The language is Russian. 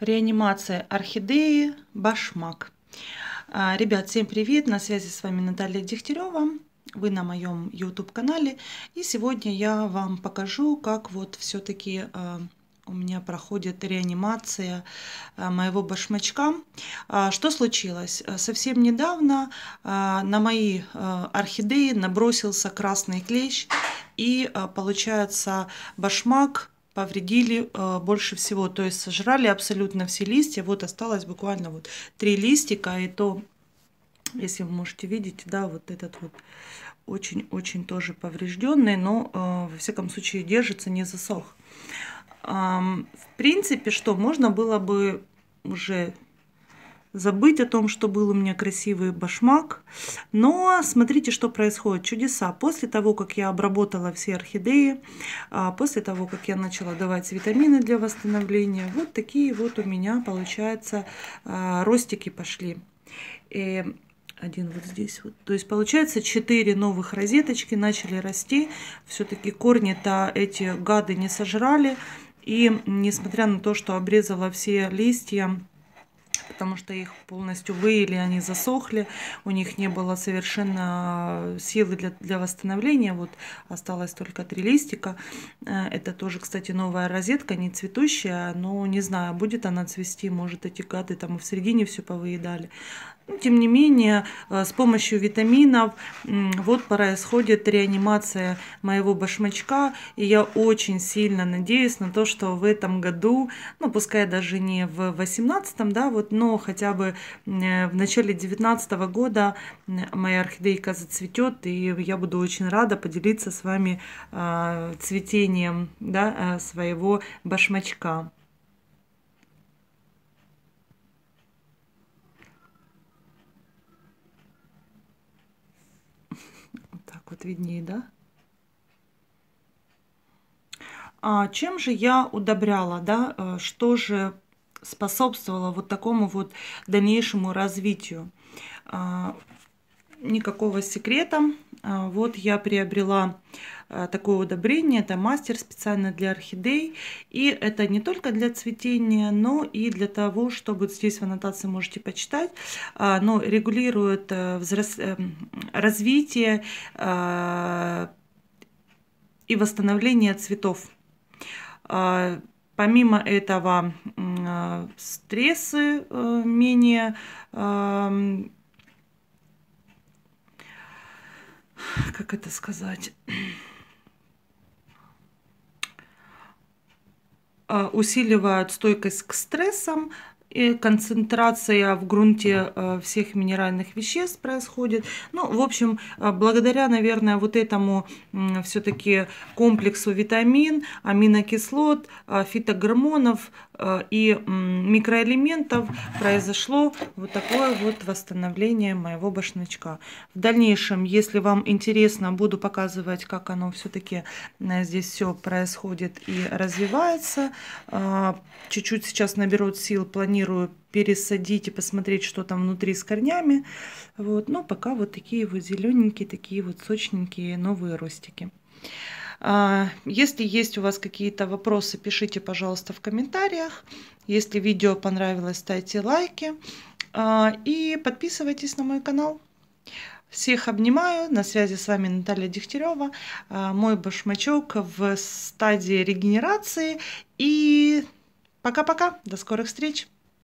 Реанимация орхидеи башмак. Ребят, всем привет! На связи с вами Наталья Дегтерева. Вы на моем YouTube канале. И сегодня я вам покажу, как вот все-таки у меня проходит реанимация моего башмачка. Что случилось? Совсем недавно на мои орхидеи набросился красный клещ. И получается, башмак повредили больше всего, то есть сожрали абсолютно все листья. Вот осталось буквально вот 3 листика, и то, если вы можете видеть, да, вот этот вот очень-очень тоже поврежденный, но во всяком случае держится, не засох. В принципе, что можно было бы уже забыть о том, что был у меня красивый башмак. Но смотрите, что происходит. Чудеса. После того, как я обработала все орхидеи, после того, как я начала давать витамины для восстановления, вот такие вот у меня, получается, ростики пошли. И один вот здесь вот. То есть, получается, 4 новых розеточки начали расти. Все-таки корни-то эти гады не сожрали. И несмотря на то, что обрезала все листья, потому что их полностью выели, они засохли, у них не было совершенно силы для восстановления. Вот осталось только 3 листика. Это тоже, кстати, новая розетка, не цветущая, но не знаю, будет она цвести, может, эти гады там и в середине все повыедали. Но, тем не менее, с помощью витаминов вот происходит реанимация моего башмачка, и я очень сильно надеюсь на то, что в этом году, ну, пускай даже не в 18-м, да, вот, но хотя бы в начале 2019 года моя орхидейка зацветет, и я буду очень рада поделиться с вами цветением, да, своего башмачка. Вот так вот виднее, да? А чем же я удобряла, да? Что же способствовала вот такому вот дальнейшему развитию? Никакого секрета. Вот я приобрела такое удобрение. Это мастер специально для орхидей. И это не только для цветения, но и для того, чтобы, здесь в аннотации можете почитать, но регулирует развитие и восстановление цветов. Помимо этого, стрессы менее, как это сказать, усиливают стойкость к стрессам. И концентрация в грунте всех минеральных веществ происходит. Ну, в общем, благодаря, наверное, вот этому все-таки комплексу витамин, аминокислот, фитогормонов и микроэлементов произошло вот такое вот восстановление моего башмачка. В дальнейшем, если вам интересно, буду показывать, как оно все-таки здесь все происходит и развивается. Чуть-чуть сейчас наберут сил, планирую пересадить и посмотреть, что там внутри с корнями. Вот. Но пока вот такие вот зелененькие, такие вот сочненькие новые ростики. Если есть у вас какие-то вопросы, пишите, пожалуйста, в комментариях. Если видео понравилось, ставьте лайки и подписывайтесь на мой канал. Всех обнимаю. На связи с вами Наталья Дегтерева. Мой башмачок в стадии регенерации. И пока-пока. До скорых встреч.